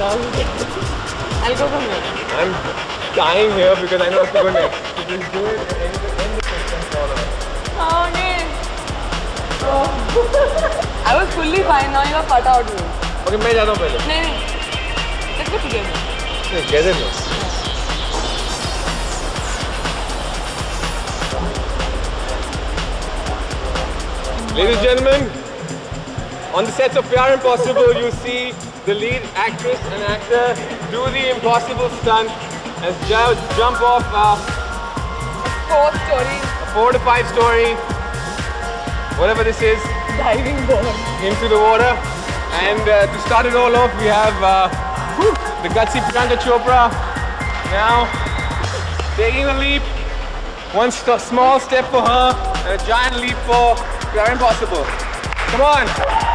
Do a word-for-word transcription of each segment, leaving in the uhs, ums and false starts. I'll go from here. I'm dying here because I know it's going next. So just do it and end the question for us. Found it. Oh. I was fully fine. Now you have cut out me. Okay, I'm going first. No, no. Let's go together. No, together no. Ladies and gentlemen, on the sets of Pyaar Impossible, you see the lead actress and actor do the impossible stunt and jump off a four story, a four to five story, whatever this is, diving board into the water. And uh, to start it all off, we have uh, whew, the gutsy Priyanka Chopra now taking a leap. One st small step for her and a giant leap for Pyaar Impossible. Come on.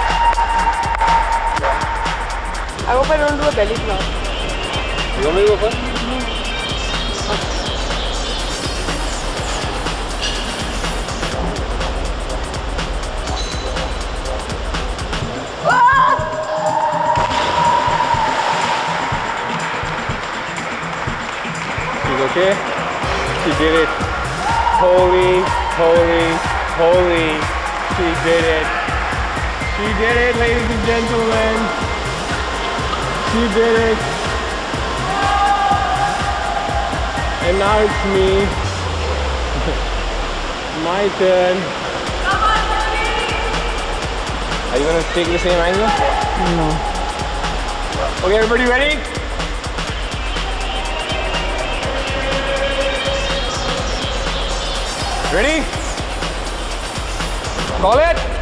I hope I don't do a belly flop. You want me to go first? No. She's okay? She did it. Holy, holy, holy. She did it. She did it, ladies and gentlemen. She did it. And now it's me. My turn. Come on, are you going to take the same angle? No. Okay, everybody ready? Ready? Call it.